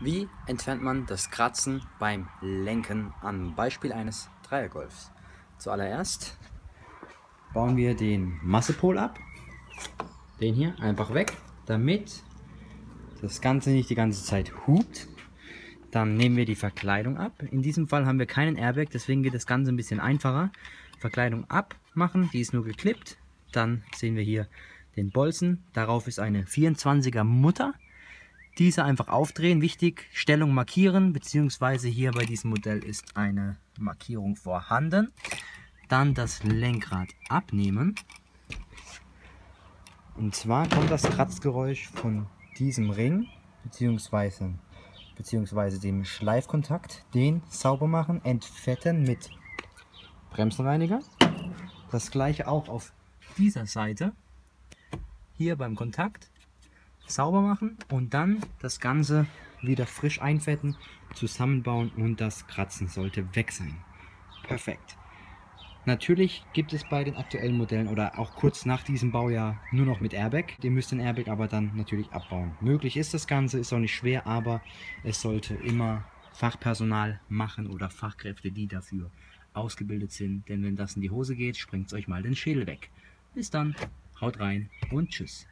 Wie entfernt man das Kratzen beim Lenken am Beispiel eines Dreiergolfs? Zuallererst bauen wir den Massepol ab, den hier einfach weg, damit das Ganze nicht die ganze Zeit hupt. Dann nehmen wir die Verkleidung ab. In diesem Fall haben wir keinen Airbag, deswegen geht das Ganze ein bisschen einfacher. Verkleidung abmachen, die ist nur geklippt. Dann sehen wir hier den Bolzen, darauf ist eine 24er Mutter. Diese einfach aufdrehen, wichtig, Stellung markieren, beziehungsweise hier bei diesem Modell ist eine Markierung vorhanden. Dann das Lenkrad abnehmen. Und zwar kommt das Kratzgeräusch von diesem Ring, beziehungsweise dem Schleifkontakt. Den sauber machen, entfetten mit Bremsenreiniger. Das gleiche auch auf dieser Seite, hier beim Kontakt. Sauber machen und dann das Ganze wieder frisch einfetten, zusammenbauen und das Kratzen sollte weg sein. Perfekt. Natürlich gibt es bei den aktuellen Modellen oder auch kurz nach diesem Baujahr nur noch mit Airbag. Ihr müsst den Airbag aber dann natürlich abbauen. Möglich ist das Ganze, ist auch nicht schwer, aber es sollte immer Fachpersonal machen oder Fachkräfte, die dafür ausgebildet sind. Denn wenn das in die Hose geht, springt es euch mal den Schädel weg. Bis dann, haut rein und tschüss.